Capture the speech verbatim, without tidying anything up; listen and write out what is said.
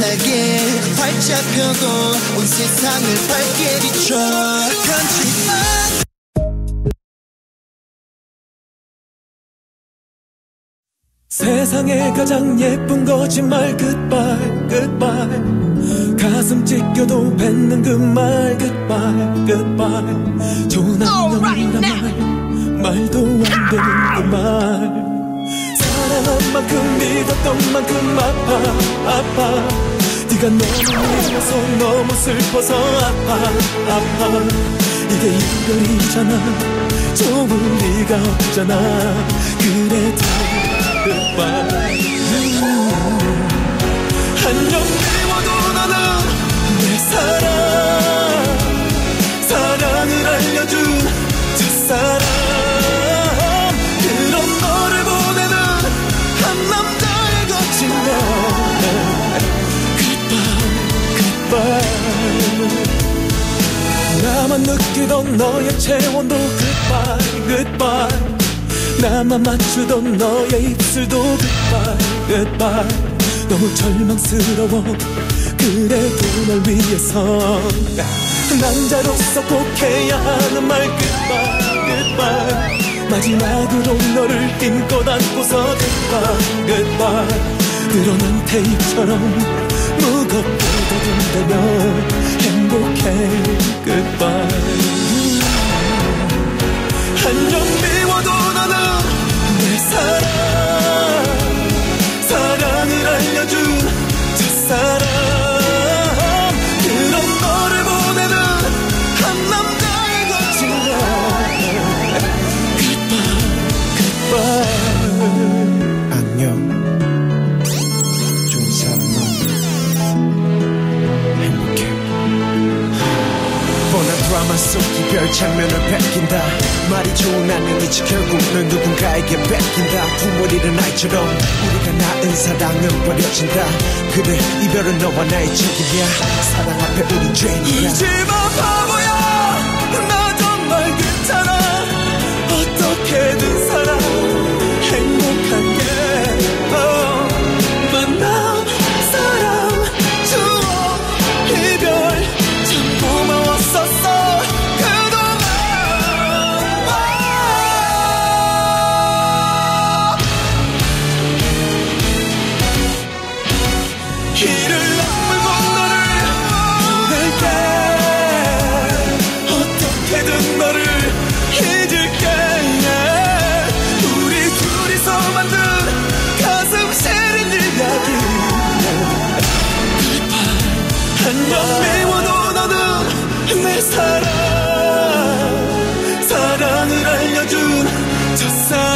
빛나게 활짝 펴고 온 세상을 밝게 비춰 Country 세상에 가장 예쁜 거짓말 goodbye goodbye 가슴 찢겨도 뱉는 그 말 goodbye goodbye 좋은 안녕이란 말 말도 안 되는 그 말 사랑한 만큼 믿었던 만큼 아파 아파 네가 너무 미워서 너무 슬퍼서 아파 아파 이게 이별이잖아 좋은 네가 없잖아 그래 다 goodbye 안녕 미워도 나는 내 사랑 사랑을 알려준 두 사람 나만 느끼던 너의 체온도 goodbye goodbye 나만 맞추던 너의 입술도 goodbye goodbye 너무 절망스러워 그래도 널 위해서 남자로서 꼭 해야 하는 말 goodbye goodbye 마지막으로 너를 힘껏 안고서 goodbye goodbye 늘어난 테이프처럼 무겁게 더듬다면 행복해 goodbye 안녕 미워도 나는 내 사랑 사랑을 알려준 두 사람 그런 너를 보내는 한 남자의 거친 날 goodbye goodbye 안녕 드라마 속 이별 장면을 뺏긴다 말이 좋은 안녕이지 결국은 누군가에게 뺏긴다 꿈을 잃은 아이처럼 우리가 낳은 사랑은 버려진다 그래 이별은 너와 나의 책임이야 사랑 앞에 우린 죄인이야 잊지마 바보야 나 정말 괜찮아 어떻게든 살아 행복한 게 어, 만남 사랑 추억 이별 참 고마웠었어 미워도 너는 내 사랑 사랑을 알려준 첫사랑